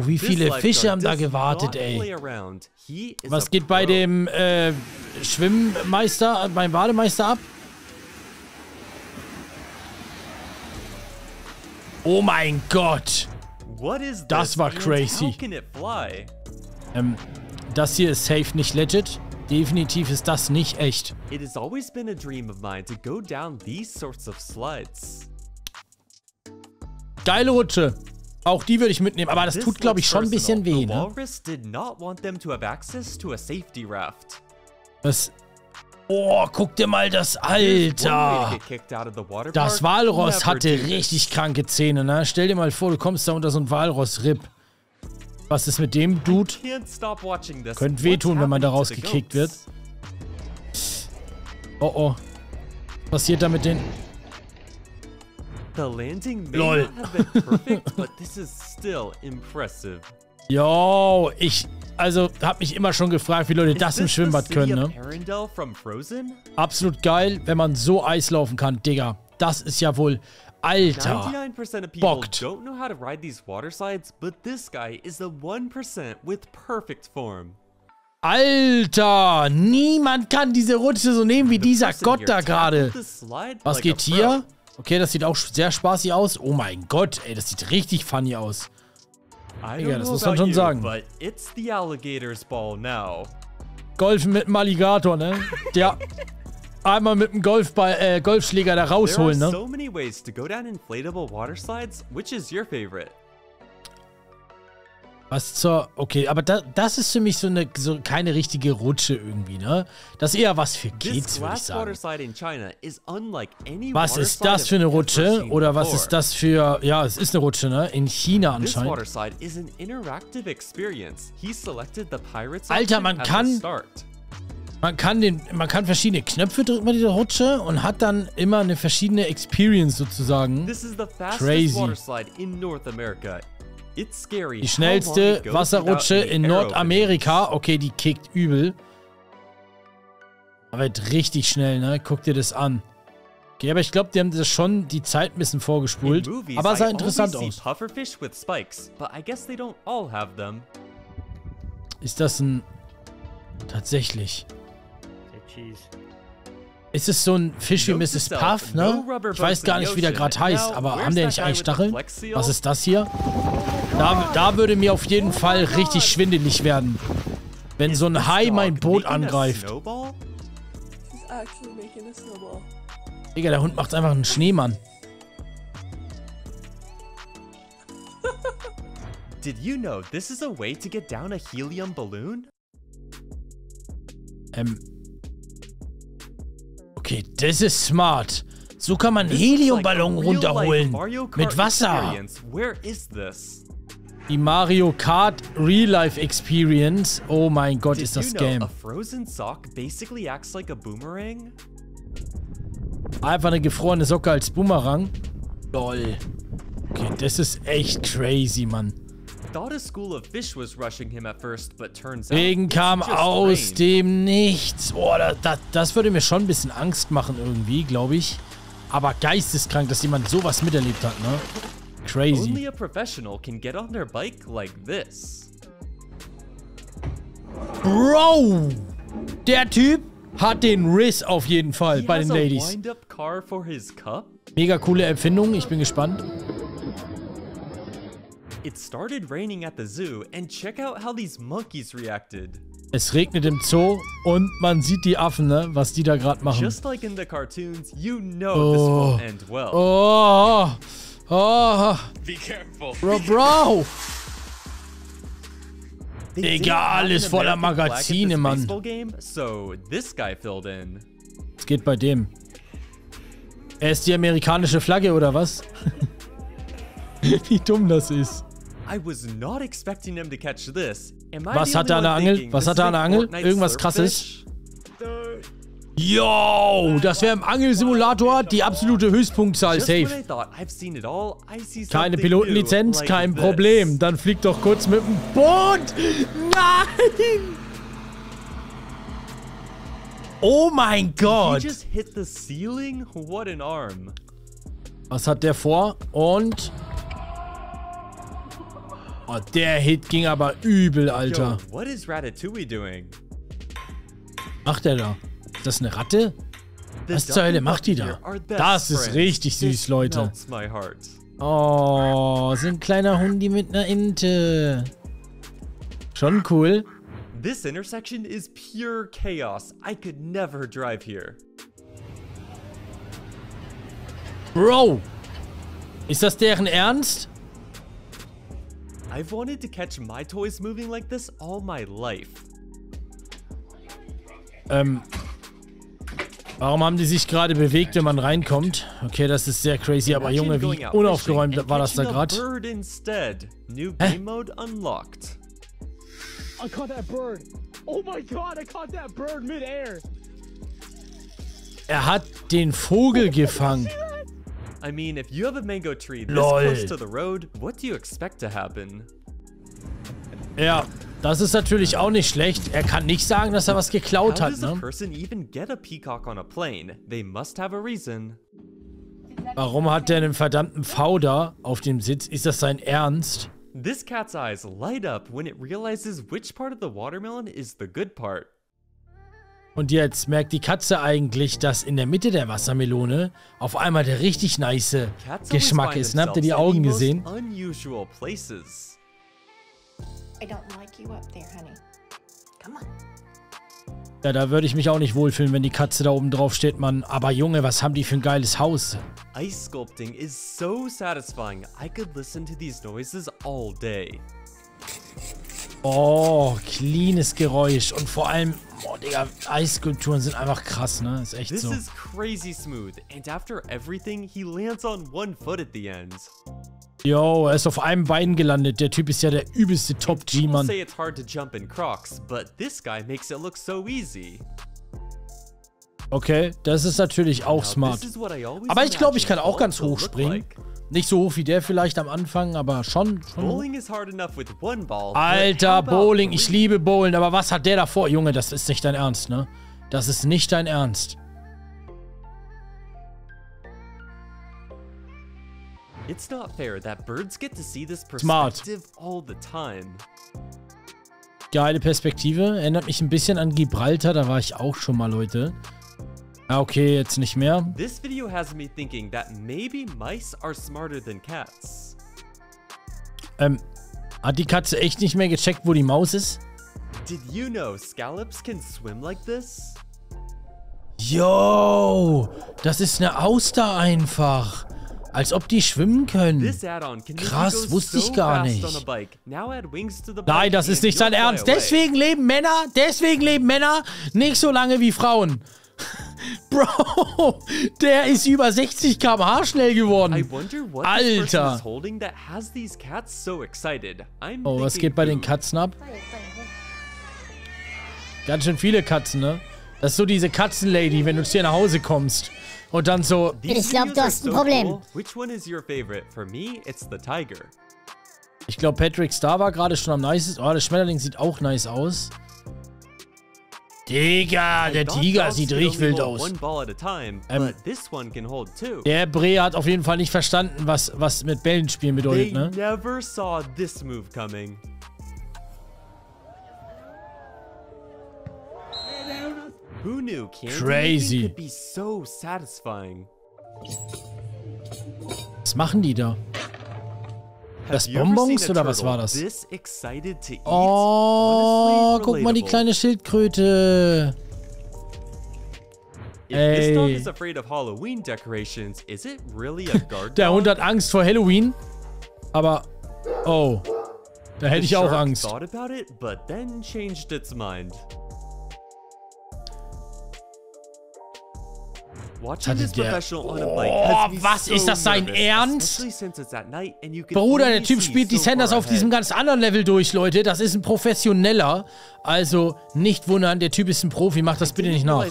Wie viele Fische haben da gewartet, ey. Was geht bei dem Schwimmmeister, beim Bademeister ab? Oh mein Gott. Das war crazy. Das hier ist safe nicht legit. Definitiv ist das nicht echt. It has always been a dream of mine to go down these sorts of slides. Geile Rutsche. Auch die würde ich mitnehmen, aber das tut, glaube ich, schon ein bisschen weh, ne? Das... Oh, guck dir mal das, Alter! Das Walross hatte richtig kranke Zähne, ne? Stell dir mal vor, du kommst da unter so ein Walross-Rip. Was ist mit dem Dude? Könnte wehtun, wenn man da rausgekickt wird. Oh, oh. Was passiert da mit den... The landing may LOL. Not have been perfect, but this is still impressive. Yo, also hab mich immer schon gefragt, wie Leute das im Schwimmbad können, ne? Absolut geil, wenn man so Eis laufen kann, Digga. Das ist ja wohl, Alter, bockt. Alter, niemand kann diese Rutsche so nehmen wie dieser Gott da gerade. Was geht hier? Okay, das sieht auch sehr spaßig aus. Oh mein Gott, ey, das sieht richtig funny aus. Digga, das muss man schon sagen. Golfen mit dem Alligator, ne? Ja. Einmal mit dem Golfball, Golfschläger da rausholen, ne? Was zur... Okay, aber das ist für mich so eine keine richtige Rutsche irgendwie, ne? Das ist eher was für Kids, würde ich sagen. Was ist das für eine Rutsche? Oder was ist das für... Ja, es ist eine Rutsche, ne? In China anscheinend. Alter, Man kann verschiedene Knöpfe drücken bei dieser Rutsche und hat dann immer eine verschiedene Experience sozusagen. Crazy. Die schnellste Wasserrutsche in Nordamerika. Okay, die kickt übel. Aber halt richtig schnell, ne? Guck dir das an. Okay, aber ich glaube, die haben das schon die Zeit ein bisschen vorgespult. Aber sah interessant aus. Ist das ein... Tatsächlich. Ist es so ein Fisch wie Mrs. Puff, ne? Ich weiß gar nicht, wie der gerade heißt, aber haben der nicht eigentlich Stacheln? Was ist das hier? Da würde mir auf jeden Fall richtig schwindelig werden, wenn so ein Hai mein Boot angreift. Digga, der Hund macht einfach einen Schneemann. Did you know this is a way to get down a helium balloon? Okay, das ist smart. So kann man Heliumballon runterholen. Mit Wasser. Die Mario Kart Real Life Experience. Oh mein Gott, ist das Game. Einfach eine gefrorene Socke als Boomerang. Lol. Okay, das ist echt crazy, Mann. Regen kam aus dem Nichts. Oh, das würde mir schon ein bisschen Angst machen irgendwie, glaube ich. Aber geisteskrank, dass jemand sowas miterlebt hat, ne? Crazy. Bro! Der Typ hat den Riss auf jeden Fall bei den Ladies. Mega coole Erfindung, ich bin gespannt. Es regnet im Zoo und man sieht die Affen, ne? Was die da gerade machen. Oh. Oh. Bro. Egal, alles voller Magazine, Mann. Es geht bei dem. Er ist die amerikanische Flagge, oder was? Wie dumm das ist. Was hat er an der Angel? Was hat er an der Angel? Irgendwas Krasses. Yo, das wäre im Angelsimulator die absolute Höchstpunktzahl. Safe. Keine Pilotenlizenz, kein Problem. Dann flieg doch kurz mit dem Boot. Nein! Oh mein Gott. Was hat der vor? Und... Oh, der Hit ging aber übel, Alter. Yo, what is Ratatouille doing? Macht der da? Ist das eine Ratte? Was zur Hölle macht die da? Das ist richtig süß, Leute. Oh, so ein kleiner Hundi mit einer Ente. Schon cool. This intersection is pure chaos. I could never drive here. Bro! Ist das deren Ernst? I've wanted to catch my toys moving like this all my life. Warum haben die sich gerade bewegt, wenn man reinkommt? Okay, das ist sehr crazy, aber Junge, wie unaufgeräumt war das da gerade? Hä? I caught that bird. Oh my god, I caught that bird mid-air. Er hat den Vogel gefangen. I mean, if you have a mango tree this close to the road, what do you expect to happen? Ja, das ist natürlich auch nicht schlecht. Er kann nicht sagen, dass er was geklaut hat, ne? Warum hat der einen verdammten Fauder auf dem Sitz? Ist das sein Ernst? This cat's eyes light up when it realizes which part of the watermelon is the good part. Und jetzt merkt die Katze eigentlich, dass in der Mitte der Wassermelone auf einmal der richtig nice Geschmack ist. Habt ihr die Augen gesehen? Ja, da würde ich mich auch nicht wohlfühlen, wenn die Katze da oben drauf steht, Mann. Aber Junge, was haben die für ein geiles Haus? Ice sculpting is so satisfying. I could listen to these noises all day. Oh, cleanes Geräusch und vor allem, oh Digga, Eisskulpturen sind einfach krass, ne? Ist echt so. This is crazy smooth and after everything he lands on one foot at the end. Yo, er ist auf einem Bein gelandet. Der Typ ist ja der übelste Top G, Mann. People say it's hard to jump in Crocs, but this guy makes it look so easy. Okay, das ist natürlich auch smart. Aber ich glaube, ich kann auch ganz hoch springen. Nicht so hoch wie der vielleicht am Anfang, aber schon. Alter, Bowling. Ich liebe Bowling. Aber was hat der davor? Junge, das ist nicht dein Ernst, ne? Das ist nicht dein Ernst. Smart. Geile Perspektive. Erinnert mich ein bisschen an Gibraltar. Da war ich auch schon mal, Leute. Ah, okay, jetzt nicht mehr. This video has me thinking that maybe mice are smarter than cats. Hat die Katze echt nicht mehr gecheckt, wo die Maus ist? Did you know scallops can swim like this? Yo, das ist eine Auster einfach. Als ob die schwimmen können. Krass, wusste ich gar nicht. Nein, das ist nicht sein Ernst. Deswegen leben Männer nicht so lange wie Frauen. Bro, der ist über 60 km/h schnell geworden. Alter. Oh, was geht bei den Katzen ab? Ganz schön viele Katzen, ne? Das ist so diese Katzenlady, wenn du zu dir nach Hause kommst. Und dann so... Ich glaube, du hast ein Problem. Ich glaube, Patrick Star war gerade schon am nicesten. Oh, das Schmetterling sieht auch nice aus. Digga, der Tiger sieht richtig wild aus. Der Bre hat auf jeden Fall nicht verstanden, was mit Bällen spielen bedeutet, ne? Who knew Crazy. Could be so satisfying. Was machen die da? Das Bonbons oder was war das? Oh, guck mal, die kleine Schildkröte. Ey. Der Hund hat Angst vor Halloween. Aber, oh, da hätte ich auch Angst. Was ist das sein Ernst? Bruder, der Typ spielt die Sanders auf diesem ganz anderen Level durch, Leute. Das ist ein Professioneller. Also nicht wundern, der Typ ist ein Profi. Macht das bitte nicht nach.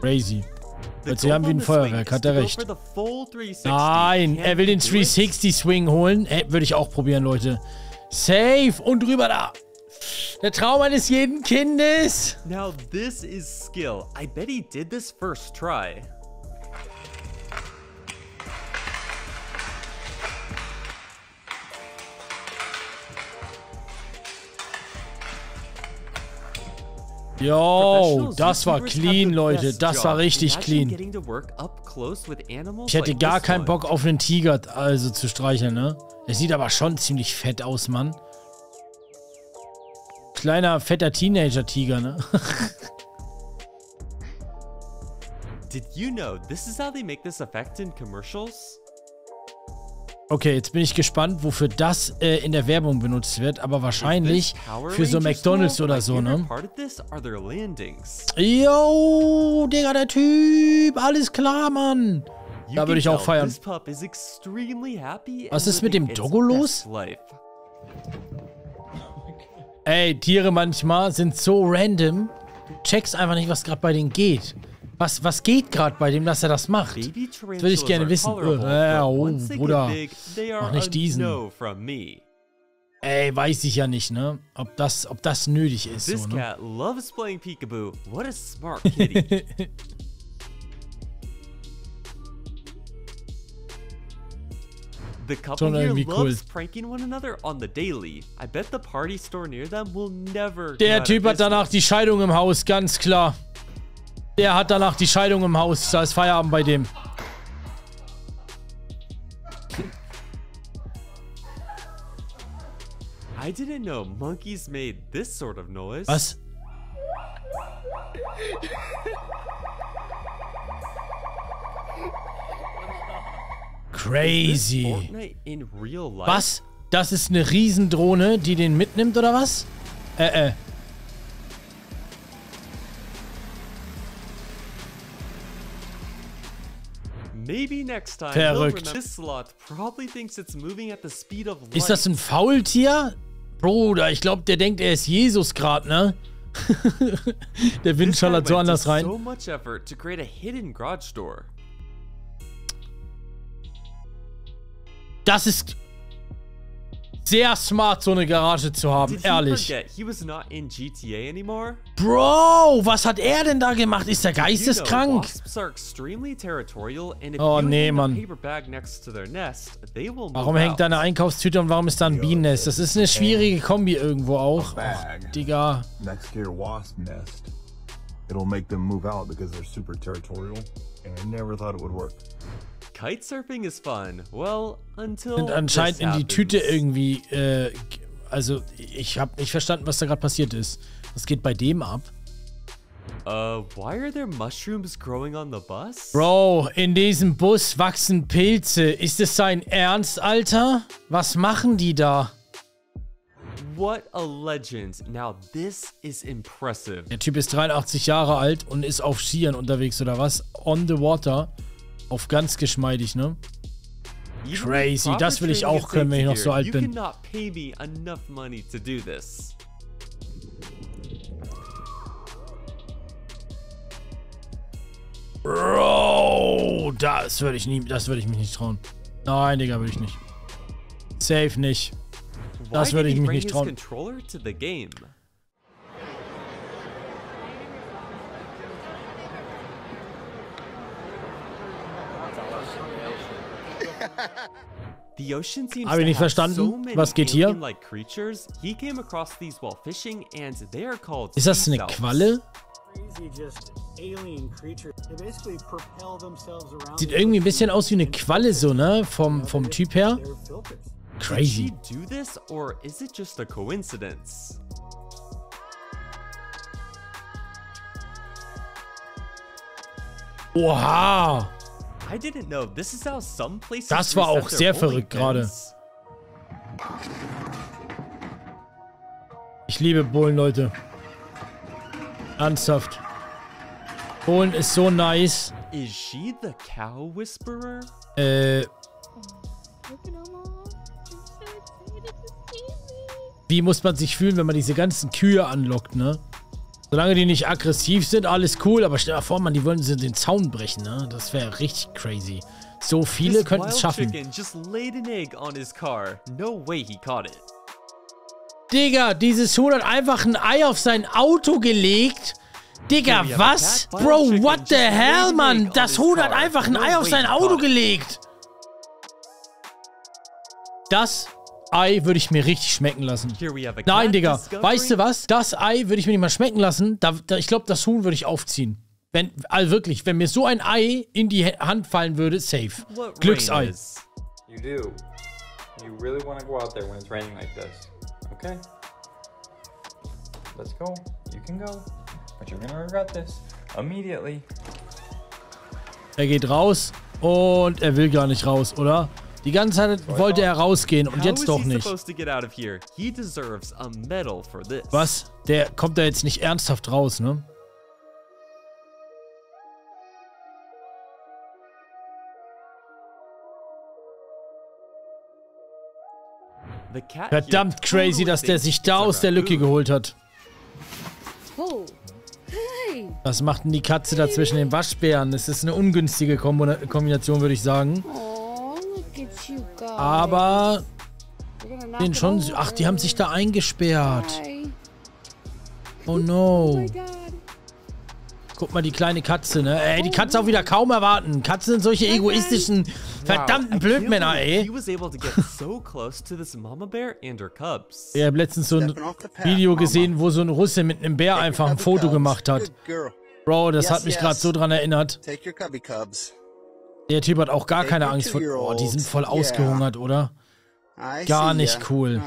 Crazy. Sie haben wie ein Feuerwerk, hat er recht. Nein, er will den 360-Swing holen. Würde ich auch probieren, Leute. Safe und drüber da. Der Traum eines jeden Kindes. Now this is skill. I bet he did this first try. Yo, das war clean, Leute. Das war richtig clean. Ich hätte gar keinen Bock auf einen Tiger also zu streicheln, ne? Er sieht aber schon ziemlich fett aus, Mann. Kleiner, fetter Teenager-Tiger, ne? Did you know this is how they make this effect in commercials? Okay, jetzt bin ich gespannt, wofür das in der Werbung benutzt wird, aber wahrscheinlich für so McDonald's oder so, ne? Yo, Digga, der Typ, alles klar, Mann. Da würde ich auch feiern. Was ist mit dem Doggo los? Ey, Tiere manchmal sind so random. Du checkst einfach nicht, was gerade bei denen geht. Was geht gerade bei dem, dass er das macht? Das würde ich gerne wissen. Bruder, mach nicht diesen. Ey, weiß ich ja nicht, ne? Ob das nötig ist, so, ne? The couple here loves pranking one another on the daily. I bet the party store near them will never. Der Typ hat danach die Scheidung im Haus, ganz klar. Der hat danach die Scheidung im Haus. Da ist Feierabend bei dem. I didn't know monkeys made this sort of noise. Was? Crazy. Was? Das ist eine Riesendrohne, die den mitnimmt, oder was? Maybe next time. Verrückt. Ist das ein Faultier? Bruder, ich glaube, der denkt, er ist Jesus gerade, ne? Der Wind schallert so anders rein. Das ist sehr smart, so eine Garage zu haben, ehrlich. Bro, was hat er denn da gemacht? Ist der geisteskrank? Oh nee, Mann. Warum hängt da eine Einkaufstüte und warum ist da ein Bienennest? Das ist eine schwierige Kombi irgendwo auch. Och, Digga. Kitesurfing is fun. Well, until und anscheinend in die Tüte irgendwie, also ich habe nicht verstanden, was da gerade passiert ist. Was geht bei dem ab? Why are there mushrooms growing on the bus? Bro, in diesem Bus wachsen Pilze. Ist es sein Ernst, Alter? Was machen die da? What a legend. Now this is impressive. Der Typ ist 83 Jahre alt und ist auf Skiern unterwegs oder was? On the water. Auf ganz geschmeidig, ne? Crazy, das will ich auch können, wenn ich noch so alt bin. Bro, das würde ich mich nicht trauen. Nein, Digga, würde ich nicht. Safe nicht. Das würde ich mich nicht trauen. Habe ich nicht verstanden? Was geht hier? Ist das eine Qualle? Sieht irgendwie ein bisschen aus wie eine Qualle, so, ne? Vom Typ her. Crazy. Oha! Das war auch sehr verrückt gerade. Ich liebe Bullen, Leute. Ernsthaft. Bullen ist so nice. Wie muss man sich fühlen, wenn man diese ganzen Kühe anlockt, ne? Solange die nicht aggressiv sind, alles cool, aber stell dir vor, man, die wollen den Zaun brechen, ne? Das wäre richtig crazy. So viele könnten es schaffen. Digga, dieses Huhn hat einfach ein Ei auf sein Auto gelegt. Digga, was? Bro, what the hell, Mann? Das Huhn hat einfach ein Ei auf sein Auto gelegt. Das Ei würde ich mir richtig schmecken lassen. Nein, Digga. Weißt du was? Das Ei würde ich mir nicht mal schmecken lassen. Ich glaube, das Huhn würde ich aufziehen. Also wirklich, wenn mir so ein Ei in die Hand fallen würde, safe. Glücksei. You do. You really want to go out there when it's raining like this. Okay? Let's go. You can go. But you're gonna regret this immediately. Er geht raus und er will gar nicht raus, oder? Die ganze Zeit wollte er rausgehen und jetzt doch nicht. Was? Der kommt da jetzt nicht ernsthaft raus, ne? Verdammt crazy, dass der sich da aus der Lücke geholt hat. Was macht denn die Katze da zwischen den Waschbären? Es ist eine ungünstige Kombination, würde ich sagen. Aber den schon... Ach, die haben sich da eingesperrt. Oh no. Guck mal, die kleine Katze, ne? Ey, die Katze auch wieder kaum erwarten. Katzen sind solche egoistischen, verdammten Blödmänner, ey. Ich habe letztens so ein Video gesehen, wo so ein Russe mit einem Bär einfach ein Foto gemacht hat. Bro, das hat mich gerade so dran erinnert. Der Typ hat auch gar keine Angst vor... Oh, die sind voll ausgehungert, oder? Gar nicht cool.